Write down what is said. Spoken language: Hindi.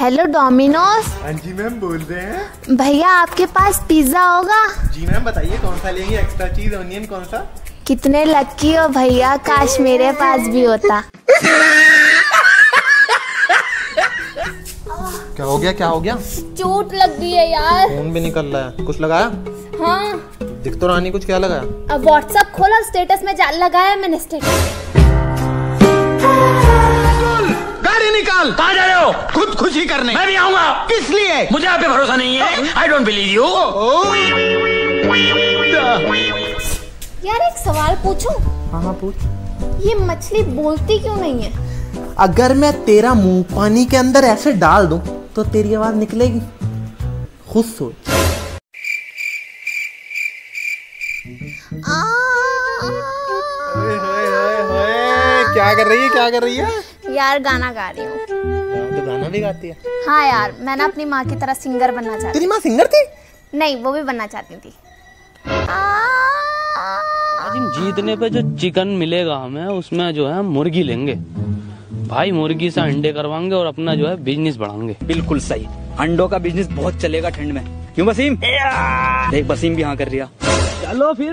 Hello Domino's. हाँ जी मैम बोल रहे हैं। भैया आपके पास पिज्जा होगा? जी मैम बताइए कौन सा लेंगे, एक्स्ट्रा चीज ऑनियन कौन सा? कितने लकी हो भैया, काश मेरे पास भी होता। क्या हो गया, क्या हो गया? चोट लग गई है यार। फोन भी निकल रहा है, कुछ लगाया? हाँ दिख तो रानी, कुछ क्या लगाया? अब व्हाट्सएप खोला, स्टेटस में जाल लगाया मैंने स्टेटस। निकाल, कहाँ जा रहे हो? खुद खुशी करने मैं भी आऊंगा। किस लिए? मुझे आप पे भरोसा नहीं है, आई डोंट बिलीव यू। यार एक सवाल पूछूं? हाँ पूछ। ये मछली बोलती क्यों नहीं है? अगर मैं तेरा मुंह पानी के अंदर ऐसे डाल दूं तो तेरी आवाज निकलेगी? खुद सोच। क्या कर रही है, क्या कर रही है? यार गाना गा रही हूँ। तो गाना भी गाती है? हाँ यार मैं ना अपनी माँ की तरह सिंगर बनना चाहती। तेरी माँ सिंगर थी? नहीं वो भी बनना चाहती थी। जीतने पे जो चिकन मिलेगा हमें उसमें जो है मुर्गी लेंगे भाई, मुर्गी से अंडे करवाएंगे और अपना जो है बिजनेस बढ़ाएंगे। बिल्कुल सही, अंडों का बिजनेस बहुत चलेगा ठंड में, क्यों बसीम? देख बसीम भी हाँ कर रहा। चलो फिर।